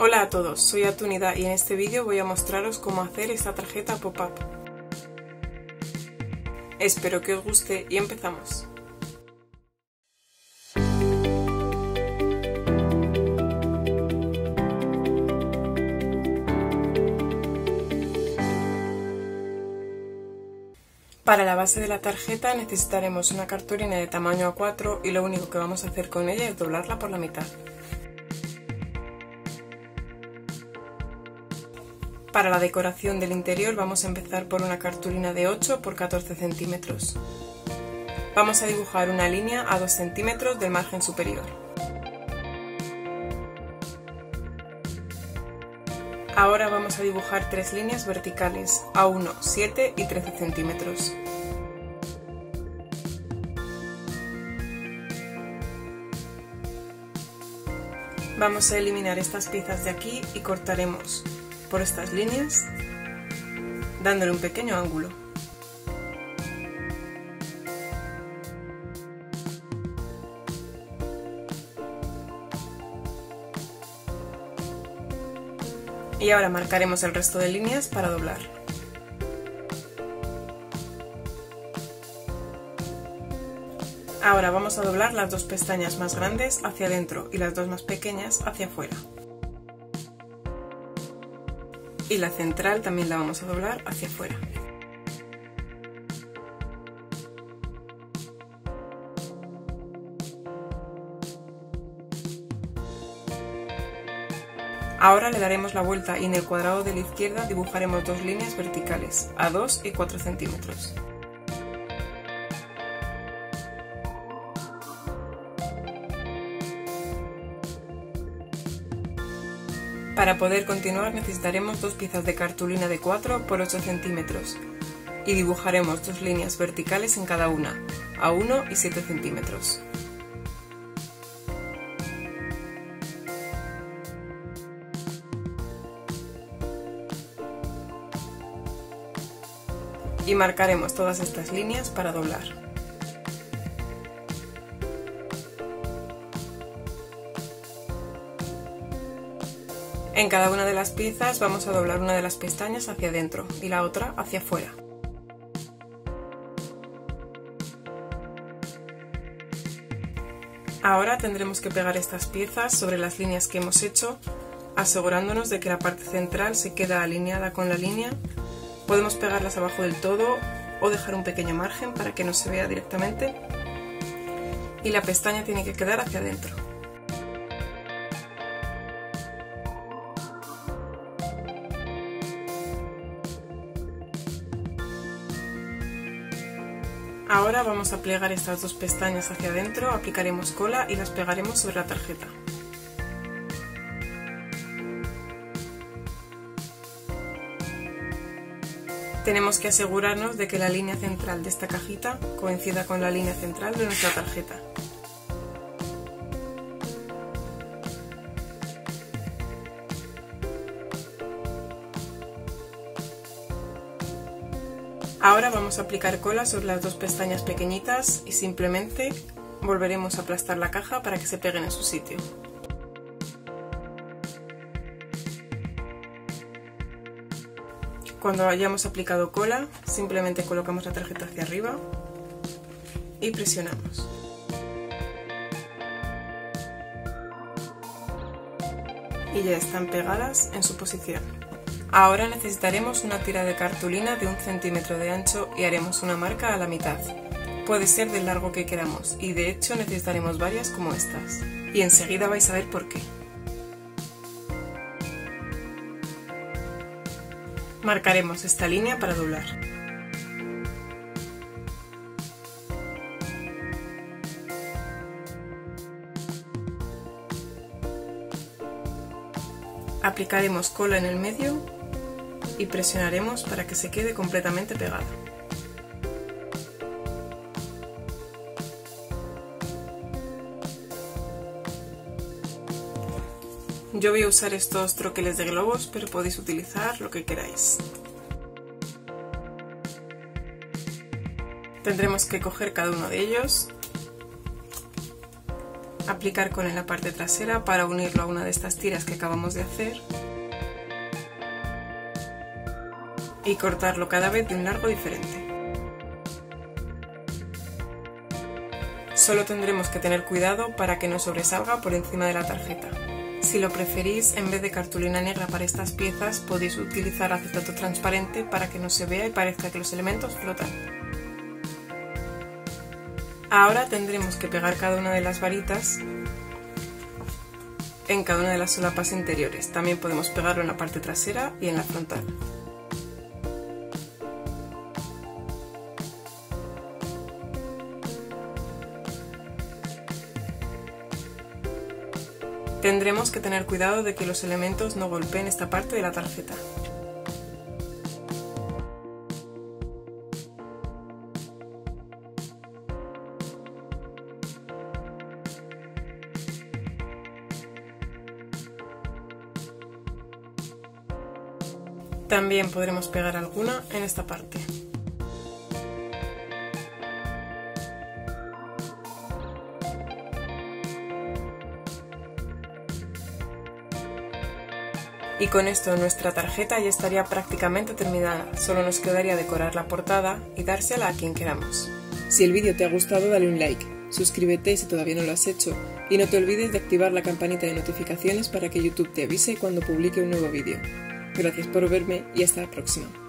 Hola a todos, soy Atunida y en este vídeo voy a mostraros cómo hacer esta tarjeta pop-up. Espero que os guste y empezamos. Para la base de la tarjeta necesitaremos una cartulina de tamaño A4 y lo único que vamos a hacer con ella es doblarla por la mitad. Para la decoración del interior vamos a empezar por una cartulina de 8 x 14 centímetros. Vamos a dibujar una línea a 2 centímetros del margen superior. Ahora vamos a dibujar 3 líneas verticales a 1, 7 y 13 centímetros. Vamos a eliminar estas piezas de aquí y cortaremos por estas líneas, dándole un pequeño ángulo. Y ahora marcaremos el resto de líneas para doblar. Ahora vamos a doblar las dos pestañas más grandes hacia adentro y las dos más pequeñas hacia afuera. Y la central también la vamos a doblar hacia afuera. Ahora le daremos la vuelta y en el cuadrado de la izquierda dibujaremos dos líneas verticales, a 2 y 4 centímetros. Para poder continuar necesitaremos dos piezas de cartulina de 4 x 8 centímetros y dibujaremos dos líneas verticales en cada una, a 1 y 7 centímetros. Y marcaremos todas estas líneas para doblar. En cada una de las piezas vamos a doblar una de las pestañas hacia adentro y la otra hacia afuera. Ahora tendremos que pegar estas piezas sobre las líneas que hemos hecho, asegurándonos de que la parte central se queda alineada con la línea. Podemos pegarlas abajo del todo o dejar un pequeño margen para que no se vea directamente. Y la pestaña tiene que quedar hacia adentro. Ahora vamos a plegar estas dos pestañas hacia adentro, aplicaremos cola y las pegaremos sobre la tarjeta. Tenemos que asegurarnos de que la línea central de esta cajita coincida con la línea central de nuestra tarjeta. Ahora vamos a aplicar cola sobre las dos pestañas pequeñitas y simplemente volveremos a aplastar la caja para que se peguen en su sitio. Cuando hayamos aplicado cola, simplemente colocamos la tarjeta hacia arriba y presionamos. Y ya están pegadas en su posición. Ahora necesitaremos una tira de cartulina de 1 centímetro de ancho y haremos una marca a la mitad. Puede ser del largo que queramos y de hecho necesitaremos varias como estas. Y enseguida vais a ver por qué. Marcaremos esta línea para doblar. Aplicaremos cola en el medio y presionaremos para que se quede completamente pegada. Yo voy a usar estos troqueles de globos, pero podéis utilizar lo que queráis. Tendremos que coger cada uno de ellos aplicar cola en la parte trasera para unirlo a una de estas tiras que acabamos de hacer y cortarlo cada vez de un largo diferente. Solo tendremos que tener cuidado para que no sobresalga por encima de la tarjeta. Si lo preferís, en vez de cartulina negra para estas piezas, podéis utilizar acetato transparente para que no se vea y parezca que los elementos flotan. Ahora tendremos que pegar cada una de las varitas en cada una de las solapas interiores. También podemos pegarlo en la parte trasera y en la frontal. Tendremos que tener cuidado de que los elementos no golpeen esta parte de la tarjeta. También podremos pegar alguna en esta parte. Y con esto nuestra tarjeta ya estaría prácticamente terminada, solo nos quedaría decorar la portada y dársela a quien queramos. Si el vídeo te ha gustado, dale un like, suscríbete si todavía no lo has hecho y no te olvides de activar la campanita de notificaciones para que YouTube te avise cuando publique un nuevo vídeo. Gracias por verme y hasta la próxima.